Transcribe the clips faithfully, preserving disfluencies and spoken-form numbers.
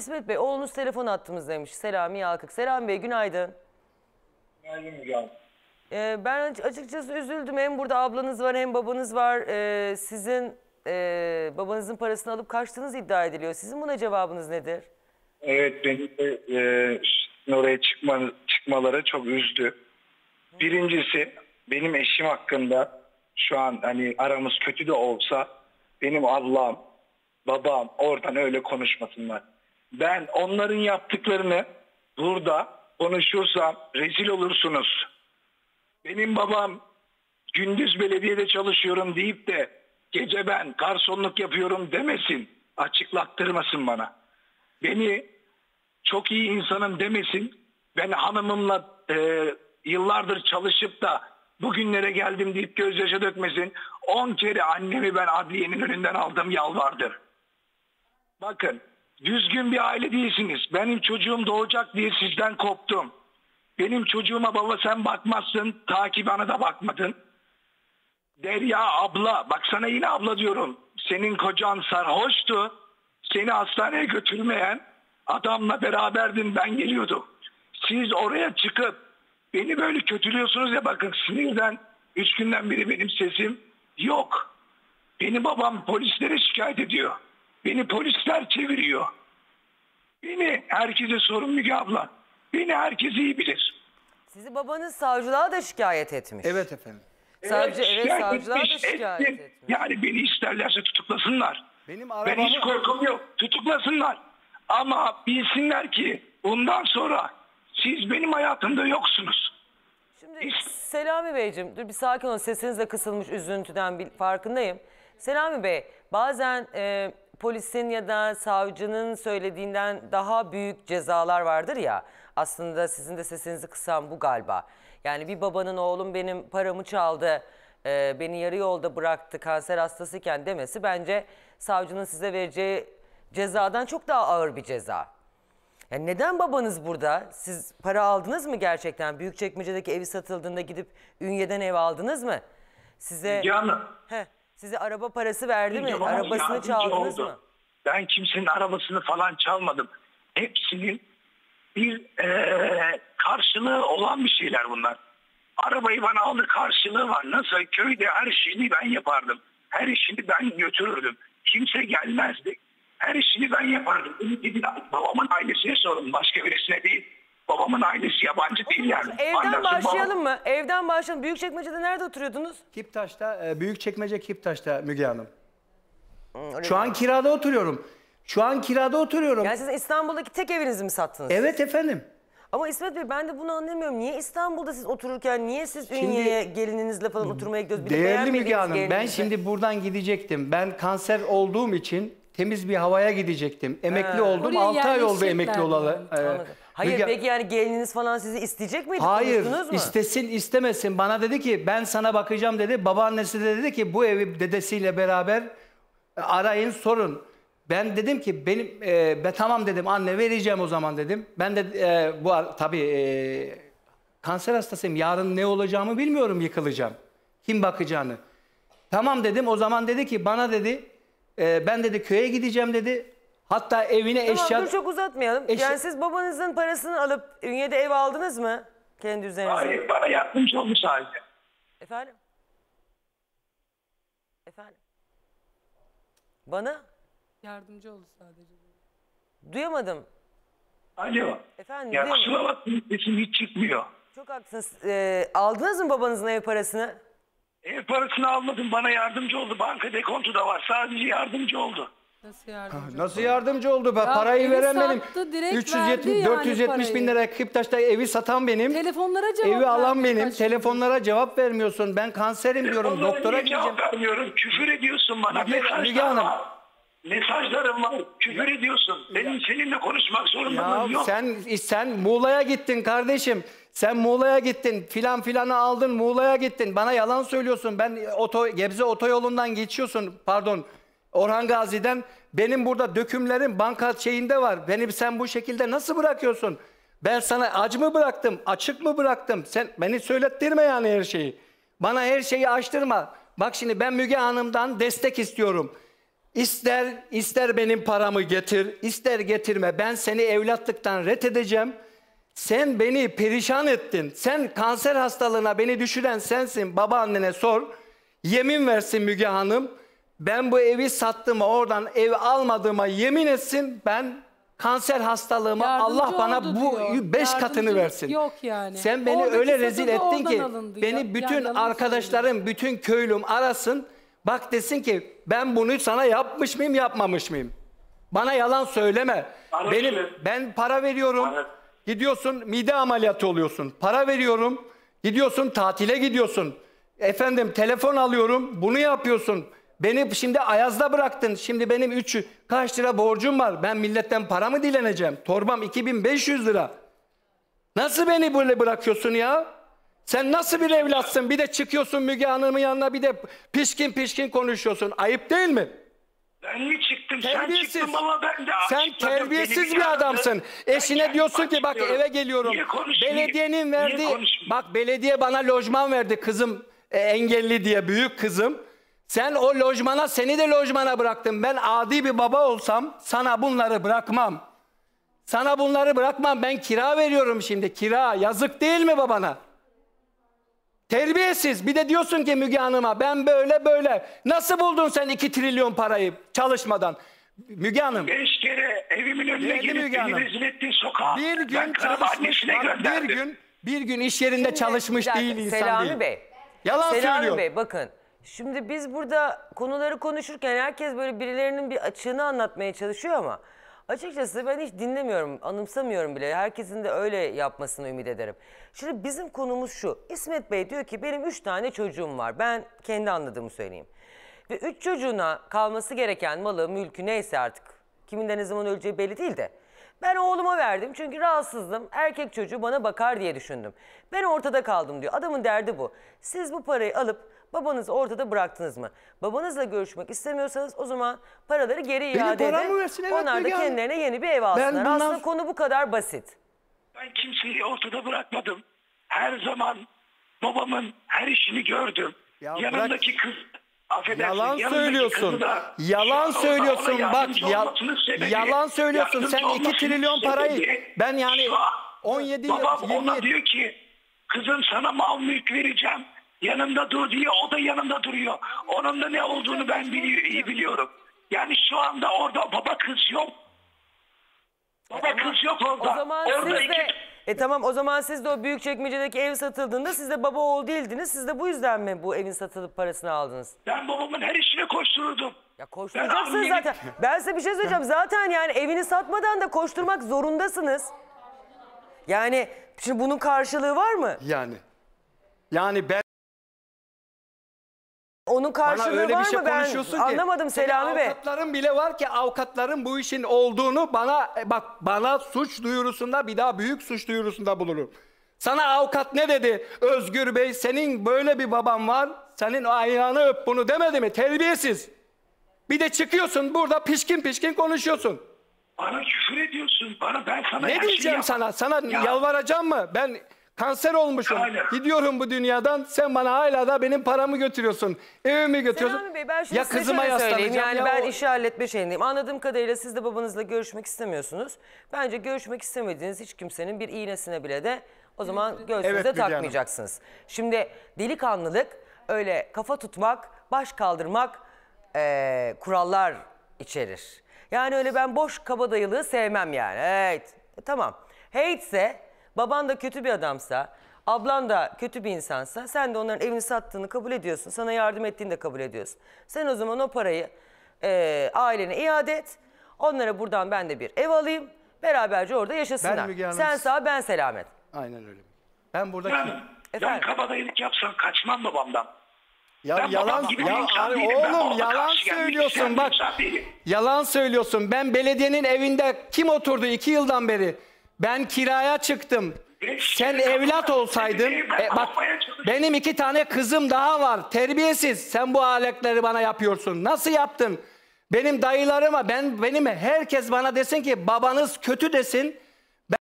İsmet Bey, oğlunuz telefon attığımızdaymış. Selami Yalkık. Selami Bey, günaydın. Günaydın hocam. Ee, ben açıkçası üzüldüm. Hem burada ablanız var hem babanız var. Ee, sizin e, babanızın parasını alıp kaçtığınız iddia ediliyor. Sizin buna cevabınız nedir? Evet, beni de e, oraya çıkma, çıkmaları çok üzdü. Birincisi, benim eşim hakkında şu an hani aramız kötü de olsa benim Allah'ım, babam oradan öyle konuşmasınlar. Ben onların yaptıklarını burada konuşursam rezil olursunuz. Benim babam gündüz belediyede çalışıyorum deyip de gece ben garsonluk yapıyorum demesin. Açıklattırmasın bana. Beni çok iyi insanım demesin. Ben hanımımla e, yıllardır çalışıp da bugünlere geldim deyip gözyaşı dökmesin. On kere annemi ben adliyenin önünden aldım, yalvardım. Bakın, düzgün bir aile değilsiniz. Benim çocuğum doğacak diye sizden koptum. Benim çocuğuma baba sen bakmazsın, ta ki bana da bakmadın. Derya abla, bak sana yine abla diyorum. Senin kocan sarhoştu. Seni hastaneye götürmeyen adamla beraberdin, ben geliyordum. Siz oraya çıkıp beni böyle kötülüyorsunuz ya, bakın sinirden üç günden beri benim sesim yok. Beni babam polislere şikayet ediyor. Beni polisler çeviriyor. Beni herkese sorun Müge abla. Beni herkes iyi bilir. Sizi babanız savcılığa da şikayet etmiş. Evet efendim. Savcı, evet, evet savcılığa etmiş, da şikayet ettim. etmiş. Yani beni isterlerse tutuklasınlar. Benim arabamı... Ben hiç korkum yok. Tutuklasınlar. Ama bilsinler ki bundan sonra siz benim hayatımda yoksunuz. Şimdi hiç... Selami Beyciğim, dur bir sakin olun. Sesiniz de kısılmış üzüntüden, bir farkındayım. Selami Bey, bazen... E... Polisin ya da savcının söylediğinden daha büyük cezalar vardır ya. Aslında sizin de sesinizi kısan bu galiba. Yani bir babanın oğlum benim paramı çaldı, e, beni yarı yolda bıraktı, kanser hastasıyken demesi bence savcının size vereceği cezadan çok daha ağır bir ceza. Yani neden babanız burada? Siz para aldınız mı gerçekten? Büyükçekmece'deki evi satıldığında gidip Ünye'den ev aldınız mı? Size... Canım. Heh. Size araba parası verdi mi? Arabasını çaldınız mı? Ben kimsenin arabasını falan çalmadım. Hepsinin bir ee, karşılığı olan bir şeyler bunlar. Arabayı bana aldı, karşılığı var. Nasıl köyde her işini ben yapardım. Her işini ben götürürdüm. Kimse gelmezdi. Her işini ben yapardım. Babamın ailesine sorun. Başka birisine değil. Babamın ailesi yabancı değil yani. Evden Anlasın başlayalım babam. mı? Evden başlayalım. Büyükçekmece'de nerede oturuyordunuz? Kiptaş'ta, Büyükçekmece Kiptaş'ta Müge Hanım. Hmm, Şu an mi? kirada oturuyorum. Şu an kirada oturuyorum. Yani siz İstanbul'daki tek evinizi mi sattınız? Evet siz? efendim. Ama İsmet Bey, ben de bunu anlamıyorum. Niye İstanbul'da siz otururken, niye siz Ünye'ye gelininizle falan oturmaya gidiyorsunuz? Değerli Müge Hanım, gelininize. Ben şimdi buradan gidecektim. Ben kanser olduğum için... Temiz bir havaya gidecektim. Emekli ha. oldum. Buraya altı ay oldu emekli olalı. Ee, Hayır Müge... peki yani gelininiz falan sizi isteyecek miydi? Hayır. İstesin istemesin. Bana dedi ki ben sana bakacağım dedi. Babaannesi de dedi ki bu evi dedesiyle beraber arayın sorun. Ben dedim ki benim e, be, tamam dedim anne vereceğim o zaman dedim. Ben de e, bu tabii e, kanser hastasıyım. Yarın ne olacağımı bilmiyorum, yıkılacağım. Kim bakacağını. Tamam dedim, o zaman dedi ki bana dedi. Ben dedi köye gideceğim dedi. Hatta evine tamam, eşya... Dur, çok uzatmayalım. Eşya... Yani siz babanızın parasını alıp Ünye'de ev aldınız mı? Kendi üzerinize. Hayır, bana yardımcı olmuş halde. Efendim? Efendim? Bana? Yardımcı oldu sadece. Duyamadım. Alo. Efendim? Ya kusura bakmayın, sesim hiç çıkmıyor. Çok haklısınız. Ee, aldınız mı babanızın ev parasını? Ev parasını almadım, bana yardımcı oldu. Banka dekontu da var, sadece yardımcı oldu. Nasıl yardımcı, Nasıl yardımcı oldu? Ben ya parayı veremedim. üç yüz yetmiş, dört yüz yetmiş bin lira Kiptaş'ta evi satan benim. Telefonlara cevap Evi alan benim. Kaç Telefonlara kaç cevap vermiyorsun. Ben kanserim Telefonlara diyorum. Doktora gideceğim. Vermiyorum. Küfür ediyorsun bana. Mesajlarım var. Mesajlarım var. Küfür ya. ediyorsun. Benim ya. seninle konuşmak zorundayım. Yok. Sen, sen Muğla'ya gittin kardeşim. Sen Muğla'ya gittin, filan filanı aldın, Muğla'ya gittin. Bana yalan söylüyorsun. Ben oto, Gebze otoyolundan geçiyorsun, pardon, Orhan Gazi'den. Benim burada dökümlerim banka şeyinde var. Beni sen bu şekilde nasıl bırakıyorsun? Ben sana aç mı bıraktım, açık mı bıraktım? Sen beni söylettirme yani her şeyi. Bana her şeyi açtırma. Bak şimdi ben Müge Hanım'dan destek istiyorum. İster, ister benim paramı getir, ister getirme. Ben seni evlatlıktan ret edeceğim. Sen beni perişan ettin. Sen kanser hastalığına beni düşüren sensin. Babaannene sor. Yemin versin Müge Hanım. Ben bu evi sattığıma, oradan ev almadığıma yemin etsin. Ben kanser hastalığıma yardımcı Allah bana bu diyor. beş yardımcı katını versin. Yok yani. Sen beni oradaki öyle rezil ettin ki beni ya, bütün arkadaşlarım, söyledi. bütün köylüm arasın. Bak desin ki ben bunu sana yapmış mıyım, yapmamış mıyım? Bana yalan söyleme. Anladım. Benim ben para veriyorum. Anladım. Gidiyorsun mide ameliyatı oluyorsun. Para veriyorum. Gidiyorsun tatile gidiyorsun. Efendim telefon alıyorum. Bunu yapıyorsun. Beni şimdi ayazda bıraktın. Şimdi benim üç kaç lira borcum var. Ben milletten para mı dileneceğim? Torbam iki bin beş yüz lira. Nasıl beni böyle bırakıyorsun ya? Sen nasıl bir evlatsın? Bir de çıkıyorsun Müge Hanım'ın yanına, bir de pişkin pişkin konuşuyorsun. Ayıp değil mi? Ben mi çıktım? Terbiyesiz. Sen çıktın baba, ben de açıkladım. Sen terbiyesiz bir adamsın. Eşine ben diyorsun ki bak eve geliyorum. Belediyenin verdiği... Bak belediye bana lojman verdi kızım. E, engelli diye büyük kızım. Sen o lojmana, seni de lojmana bıraktım. Ben adi bir baba olsam sana bunları bırakmam. Sana bunları bırakmam. Ben kira veriyorum şimdi. Kira. Yazık değil mi babana? Terbiyesiz. Bir de diyorsun ki Müge Hanım'a ben böyle böyle. Nasıl buldun sen iki trilyon parayı çalışmadan? Müge Hanım. Beş kere evimin önüne gelip beni rezil ettiğin sokağa. Bir gün çalışmış. Bir gün, bir gün iş yerinde şimdi, çalışmış değil insan Selami değil. Bey. Yalan Selami söylüyor. Bey bakın. Şimdi biz burada konuları konuşurken herkes böyle birilerinin bir açığını anlatmaya çalışıyor ama açıkçası ben hiç dinlemiyorum, anımsamıyorum bile. Herkesin de öyle yapmasını ümit ederim. Şimdi bizim konumuz şu. İsmet Bey diyor ki benim üç tane çocuğum var. Ben kendi anladığımı söyleyeyim. Ve üç çocuğuna kalması gereken malı, mülkü neyse artık. Kiminden ne zaman öleceği belli değil de. Ben oğluma verdim çünkü rahatsızdım. Erkek çocuğu bana bakar diye düşündüm. Ben ortada kaldım diyor. Adamın derdi bu. Siz bu parayı alıp babanızı ortada bıraktınız mı? Babanızla görüşmek istemiyorsanız o zaman paraları geri benim iade edin. Evet, onlar da kendilerine abi. yeni bir ev alsınlar. Bundan... Aslında konu bu kadar basit. Ben kimseyi ortada bırakmadım. Her zaman babamın her işini gördüm. Ya yanındaki bırak... kız... Affedersin, yalan söylüyorsun. Yalan şey, söylüyorsun. Bak ya, yalan söylüyorsun. Sen iki trilyon parayı dedi. ben yani on yedi babam yirmi... ona diyor ki kızım sana mal mülk vereceğim. Yanımda dur diye o da yanımda duruyor. Onun da ne olduğunu ben biliyor, iyi biliyorum. Yani şu anda orada baba kız yok. Baba e kız yok orada. O zaman orada siz iki... de, e tamam o zaman siz de o Büyükçekmece'deki ev satıldığında siz de baba oğul değildiniz. Siz de bu yüzden mi bu evin satılıp parasını aldınız? Ben babamın her işine koştururdum. Ya koşturacaksınız zaten. Ben size bir şey söyleyeceğim. Zaten yani evini satmadan da koşturmak zorundasınız. Yani şimdi bunun karşılığı var mı? Yani. Yani ben... Onun karşılığı öyle var bir şey mı? Ben anlamadım Selami Bey. Avukatların bile var ki avukatların bu işin olduğunu bana bak bana suç duyurusunda bir daha büyük suç duyurusunda bulurum. Sana avukat ne dedi? Özgür Bey senin böyle bir baban var. Senin ayağını öp bunu demedi mi? Terbiyesiz. Bir de çıkıyorsun burada pişkin pişkin konuşuyorsun. Bana küfür ediyorsun. Bana ben sana ne diyeceğim şey sana? Sana ya. yalvaracağım mı? Ben kanser olmuşum. Aynen. Gidiyorum bu dünyadan. Sen bana hala da benim paramı götürüyorsun. Evimi götürüyorsun. Selami Bey ben şunu ya kızıma yaslanacağım. Yani ya ben o... işi halletme şeyindeyim. Anladığım kadarıyla siz de babanızla görüşmek istemiyorsunuz. Bence görüşmek istemediğiniz hiç kimsenin bir iğnesine bile de o zaman göğsünüze evet, takmayacaksınız. Şimdi delikanlılık öyle kafa tutmak, baş kaldırmak ee, kurallar içerir. Yani öyle ben boş kabadayılığı sevmem yani. Evet. Tamam. Hate ise... Baban da kötü bir adamsa, ablan da kötü bir insansa sen de onların evini sattığını kabul ediyorsun. Sana yardım ettiğini de kabul ediyorsun. Sen o zaman o parayı e, ailene iade et. Onlara buradan ben de bir ev alayım. Beraberce orada yaşasınlar. Ben sen sağ ben selamet. Aynen öyle. Ben buradaki... Ben, ben kabadayılık yapsam kaçmam babamdan. Ya ben yalan ya, abi, oğlum yalan söylüyorsun bak. Yalan söylüyorsun. Ben belediyenin evinde kim oturdu iki yıldan beri? Ben kiraya çıktım. Sen evlat olsaydın. E bak benim iki tane kızım daha var. Terbiyesiz. Sen bu aletleri bana yapıyorsun. Nasıl yaptın? Benim dayılarıma ben benim herkes bana desin ki babanız kötü desin. Ben...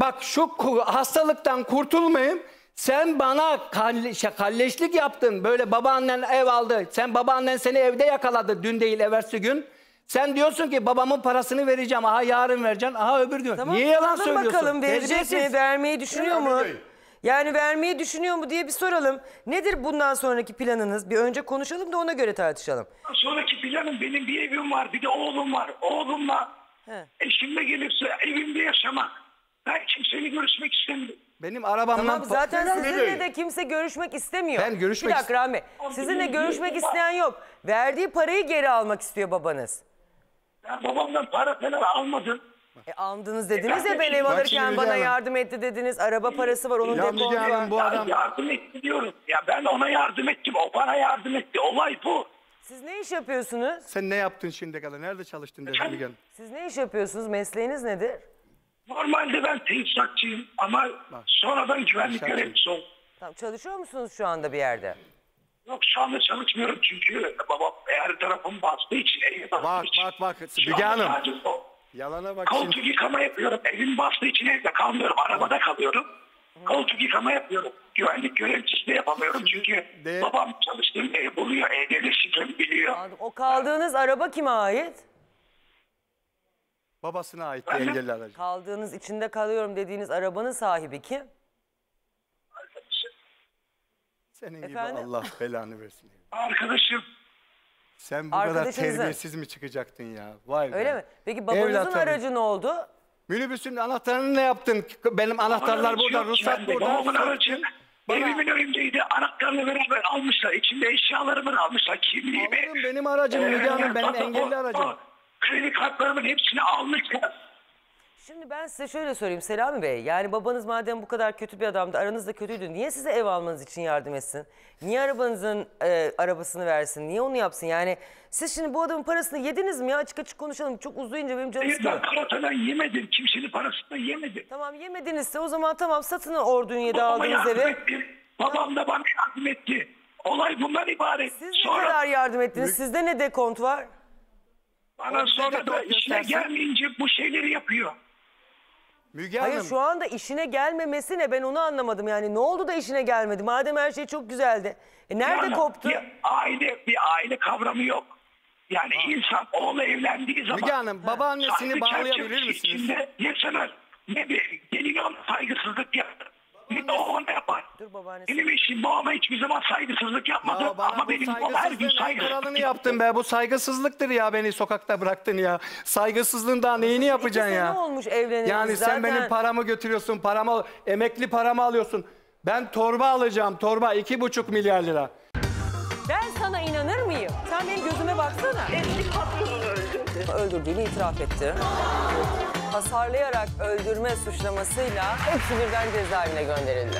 Bak şu hastalıktan kurtulmayayım. Sen bana kalleşlik yaptın. Böyle babaannen ev aldı. Sen babaannen seni evde yakaladı. Dün değil, evvelsi gün. Sen diyorsun ki babamın parasını vereceğim. Aha yarın vereceksin. Aha öbür gün. Tamam, niye yalan söylüyorsun? Bakalım verecek mi? Vermeyi düşünüyor mu? Yani vermeyi düşünüyor mu diye bir soralım. Nedir bundan sonraki planınız? Bir önce konuşalım da ona göre tartışalım. Sonraki planım, benim bir evim var. Bir de oğlum var. Oğlumla He. eşimle gelirse evimde yaşamak. Ben kimseyle görüşmek istemiyorum. Benim arabamdan... Tamam, zaten sizinle de kimse görüşmek istemiyor. Ben görüşmek... Bir dakika Rahmi. Sizinle görüşmek isteyen yok. Verdiği parayı geri almak istiyor babanız. Ben babamdan para falan almadım. E aldınız dediniz e, ya ben ev alırken bana yardım etti dediniz. Araba parası var onun deponu var. Bu adam... ya, yardım etti diyorum. Ya ben ona yardım ettim. O bana yardım etti. Olay bu. Siz ne iş yapıyorsunuz? Sen ne yaptın şimdiye kadar? Nerede çalıştın? Efendim? Siz ne iş yapıyorsunuz? Mesleğiniz nedir? Normalde ben tesisatçıyım ama Bak, sonradan güvenlik görevlisi oldum. Tamam, çalışıyor musunuz şu anda bir yerde? Yok, şu anda çalışmıyorum çünkü babam her tarafımı bastığı için evime bastığı bak, için. Bak bak bak Müge Hanım. Yalana bak. Koltuk şimdi. Yıkama yapıyorum. Evim bastığı için evde kalmıyorum. Arabada kalıyorum. Hı. Koltuk yıkama yapıyorum. Güvenlik görevlisi de yapamıyorum çünkü de... babam çalıştığım evi buluyor. Evde şifremi biliyor. O kaldığınız ha. araba kime ait? Babasına ait bir engelli aracı. Kaldığınız, içinde kalıyorum dediğiniz arabanın sahibi kim? Arkadaşım. Senin Efendim? gibi Allah belanı versin. Arkadaşım. Sen bu kadar terbiyesiz mi çıkacaktın ya? Vay Öyle be. mi? Peki babanızın Evlat aracı ne oldu? Minibüsün anahtarını ne yaptın? Benim anahtarlar burada, ruhsat burada. Babamın aracı evimin önündeydi. Anahtarla beraber almışlar. İçinde eşyalarımı almışlar. Kimliğimi. Oğlum benim aracım Müge Hanım. Benim engelli aracım. Kredi kartlarımın hepsini almışlar. Şimdi ben size şöyle sorayım Selami Bey. Yani babanız madem bu kadar kötü bir adamdı, aranızda kötüydü. Niye size ev almanız için yardım etsin? Niye arabanızın e, arabasını versin? Niye onu yapsın? Yani siz şimdi bu adamın parasını yediniz mi ya? Açık açık konuşalım. Çok uzayınca benim canım sıkıyor. Ben parasından yemedim. Kimsenin parasından yemedim. Tamam, yemedinizse o zaman tamam, satın Ordu Ünye'de aldığınız eve. Babam da bana yardım etti. Olay bundan ibaret. Siz Sonra... ne kadar yardım ettiniz? Sizde ne dekont var? Bana o sonra da işine göstersen. gelmeyince bu şeyleri yapıyor. Müge Hanım. Hayır, şu anda işine gelmemesi ne? Ben onu anlamadım. Yani ne oldu da işine gelmedi? Madem her şey çok güzeldi. E nerede yani, koptu? Bir aile, bir aile kavramı yok. Yani ha. insan oğlu evlendiği zaman... Müge Hanım, babaannesini bağlayabilir misiniz? Ne sever, ne bir gelin ona saygısızlık yapar, ne de oğluna yapar. Dur, benim işim babama hiçbir zaman saygısızlık yapmadı. Ya, ama benim babam her gün saygısızlık yaptın be. Bu saygısızlıktır ya, beni sokakta bıraktın ya. Saygısızlığın daha neyini yapacaksın ya? Ne olmuş evleniriz yani zaten. Sen benim paramı götürüyorsun, paramı, emekli paramı alıyorsun. Ben torba alacağım, torba iki buçuk milyar lira. Ben sana inanır mıyım? Sen benim gözüme baksana. Eski patronunu öldürdü. Öldürdüğünü itiraf etti. Hasarlayarak öldürme suçlamasıyla hepsi birden cezaevine gönderildi.